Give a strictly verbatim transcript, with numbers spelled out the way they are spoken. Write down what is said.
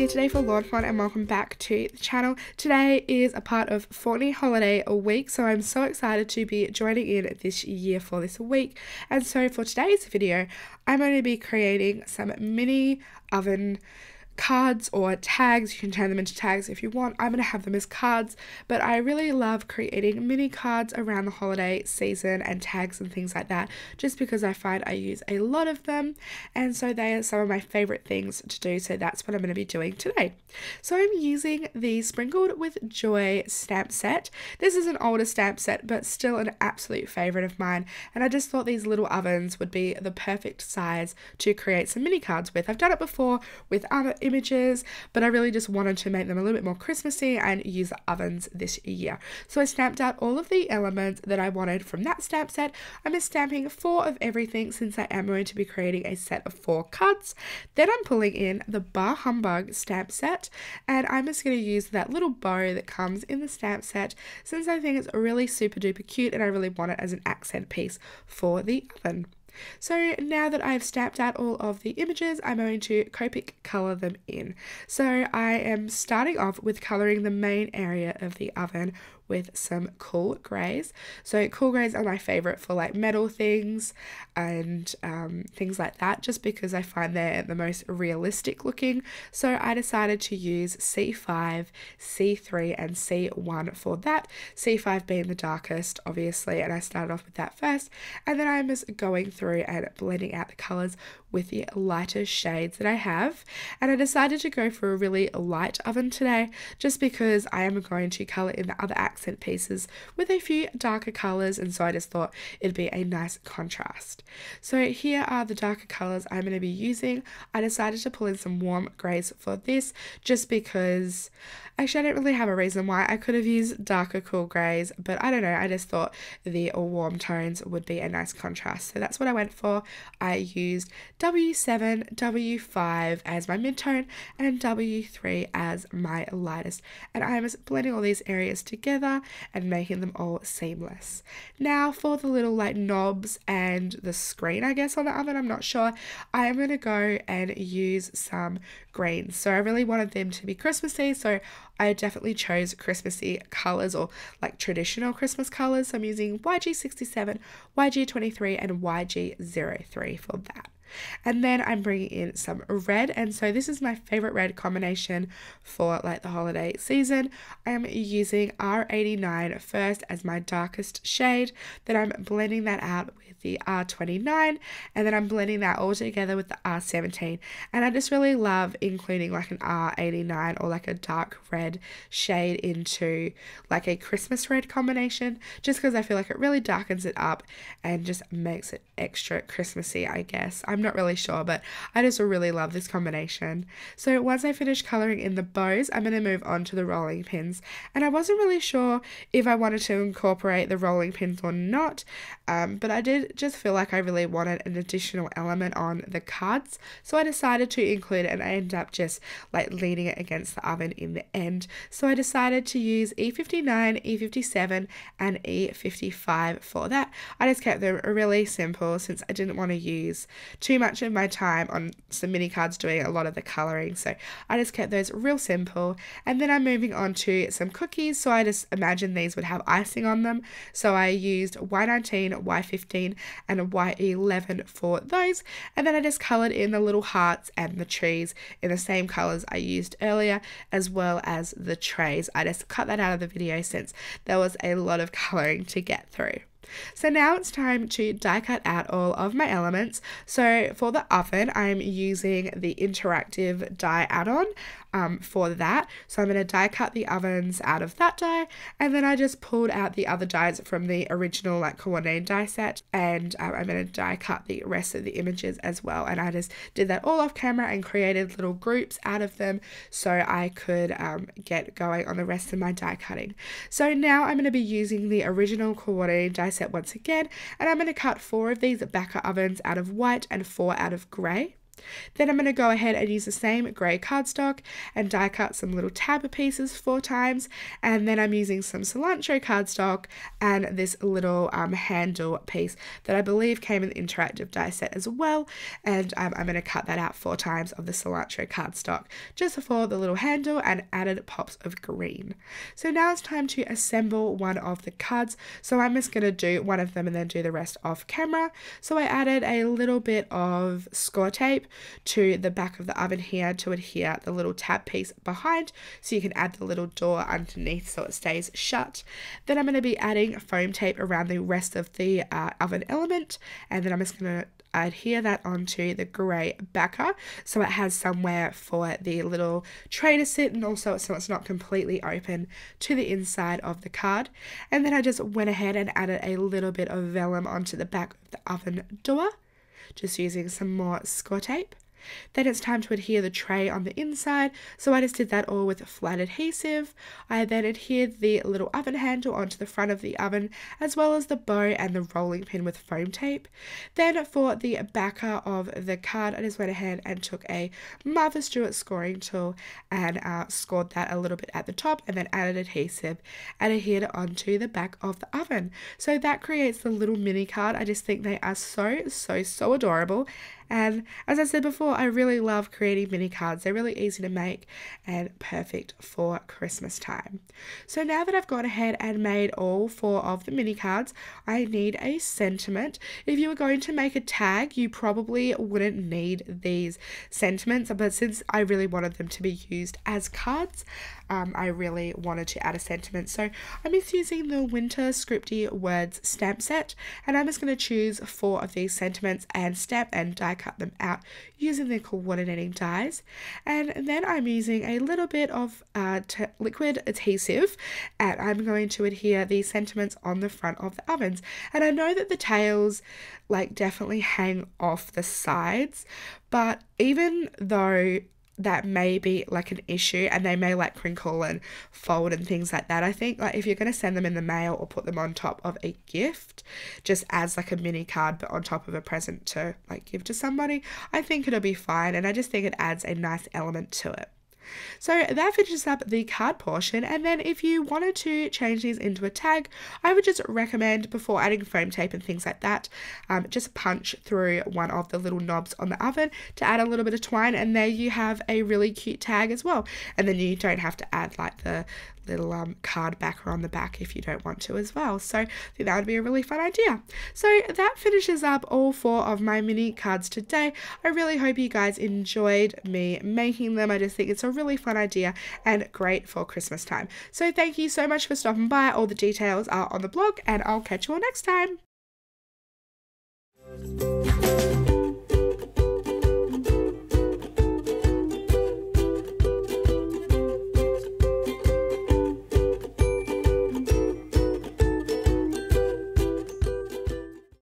here today for Lawn Fawn and welcome back to the channel. Today is a part of Fawny Holiday Week, so I'm so excited to be joining in this year for this week. And so for today's video, I'm going to be creating some mini oven cards or tags. You can turn them into tags if you want. I'm going to have them as cards, but I really love creating mini cards around the holiday season and tags and things like that, just because I find I use a lot of them, and so they are some of my favorite things to do. So that's what I'm going to be doing today. So I'm using the Sprinkled with Joy stamp set. This is an older stamp set, but still an absolute favorite of mine, and I just thought these little ovens would be the perfect size to create some mini cards with. I've done it before with other images, but I really just wanted to make them a little bit more Christmassy and use the ovens this year. So I stamped out all of the elements that I wanted from that stamp set. I'm just stamping four of everything since I am going to be creating a set of four cards. Then I'm pulling in the Baaah Humbug stamp set, and I'm just going to use that little bow that comes in the stamp set since I think it's really super duper cute and I really want it as an accent piece for the oven. So now that I've stamped out all of the images, I'm going to Copic color them in. So I am starting off with coloring the main area of the oven with some cool grays. So cool grays are my favorite for like metal things and um, things like that, just because I find they're the most realistic looking. So I decided to use C five, C three and C one for that, C five being the darkest obviously, and I started off with that first, and then I'm just going through and blending out the colors with the lighter shades that I have. And I decided to go for a really light oven today, just because I am going to color in the other accents pieces with a few darker colors, and so I just thought it'd be a nice contrast. So here are the darker colors I'm going to be using. I decided to pull in some warm grays for this, just because actually I don't really have a reason why. I could have used darker cool grays, but I don't know, I just thought the warm tones would be a nice contrast, so that's what I went for. I used W seven, W five as my mid-tone and W three as my lightest, and I'm just blending all these areas together and making them all seamless. Now for the little like knobs and the screen, I guess, on the oven, I'm not sure, I'm going to go and use some greens. So I really wanted them to be Christmassy, so I definitely chose Christmassy colors or like traditional Christmas colors. So I'm using Y G sixty-seven, Y G twenty-three and Y G zero three for that. And then I'm bringing in some red, and so this is my favorite red combination for like the holiday season. I am using R eighty-nine first as my darkest shade, then I'm blending that out with the R twenty-nine, and then I'm blending that all together with the R seventeen. And I just really love including like an R eighty-nine or like a dark red shade into like a Christmas red combination, just because I feel like it really darkens it up and just makes it extra Christmassy, I guess. I'm I'm not really sure, but I just really love this combination. So once I finish colouring in the bows, I'm going to move on to the rolling pins, and I wasn't really sure if I wanted to incorporate the rolling pins or not, um, but I did just feel like I really wanted an additional element on the cards, so I decided to include it, and I ended up just like leaning it against the oven in the end. So I decided to use E fifty-nine, E fifty-seven and E fifty-five for that. I just kept them really simple since I didn't want to use too too much of my time on some mini cards doing a lot of the coloring, so I just kept those real simple. And then I'm moving on to some cookies, so I just imagined these would have icing on them, so I used Y nineteen, Y fifteen and Y eleven for those, and then I just colored in the little hearts and the trees in the same colors I used earlier, as well as the trays. I just cut that out of the video since there was a lot of coloring to get through. So now it's time to die cut out all of my elements. So for the oven, I'm using the interactive die add-on um, for that. So I'm going to die cut the ovens out of that die, and then I just pulled out the other dies from the original like coordinated die set, and um, I'm going to die cut the rest of the images as well. And I just did that all off camera and created little groups out of them so I could um, get going on the rest of my die cutting. So now I'm going to be using the original coordinated die set once again, and I'm going to cut four of these backer ovens out of white and four out of grey. Then I'm going to go ahead and use the same grey cardstock and die cut some little tab pieces four times, and then I'm using some cilantro cardstock and this little um, handle piece that I believe came in the interactive die set as well, and um, I'm going to cut that out four times of the cilantro cardstock just for the little handle and added pops of green. So now it's time to assemble one of the cards, so I'm just going to do one of them and then do the rest off camera. So I added a little bit of score tape to the back of the oven here to adhere the little tab piece behind, so you can add the little door underneath so it stays shut. Then I'm going to be adding foam tape around the rest of the uh, oven element, and then I'm just going to adhere that onto the grey backer so it has somewhere for the little tray to sit, and also so it's not completely open to the inside of the card. And then I just went ahead and added a little bit of vellum onto the back of the oven door, just using some more score tape. Then it's time to adhere the tray on the inside, so I just did that all with flat adhesive. I then adhered the little oven handle onto the front of the oven, as well as the bow and the rolling pin with foam tape. Then for the backer of the card, I just went ahead and took a Martha Stewart scoring tool and uh, scored that a little bit at the top, and then added adhesive and adhered it onto the back of the oven. So that creates the little mini card. I just think they are so, so, so adorable. And as I said before, I really love creating mini cards. They're really easy to make and perfect for Christmas time. So now that I've gone ahead and made all four of the mini cards, I need a sentiment. If you were going to make a tag, you probably wouldn't need these sentiments, but since I really wanted them to be used as cards, um, I really wanted to add a sentiment. So I'm just using the Winter Scripty Words stamp set, and I'm just going to choose four of these sentiments and stamp and die cut them out using the coordinating dies. And then I'm using a little bit of uh, liquid adhesive, and I'm going to adhere the sentiments on the front of the ovens. And I know that the tails like definitely hang off the sides, but even though that may be like an issue and they may like crinkle and fold and things like that, I think like if you're going to send them in the mail or put them on top of a gift just as like a mini card but on top of a present to like give to somebody, I think it'll be fine, and I just think it adds a nice element to it. So that finishes up the card portion, and then if you wanted to change these into a tag, I would just recommend before adding foam tape and things like that, um, just punch through one of the little knobs on the oven to add a little bit of twine, and there you have a really cute tag as well. And then you don't have to add like the little um, card backer on the back if you don't want to as well. So I think that would be a really fun idea. So that finishes up all four of my mini cards today. I really hope you guys enjoyed me making them. I just think it's a really fun idea and great for Christmas time. So thank you so much for stopping by. All the details are on the blog, and I'll catch you all next time.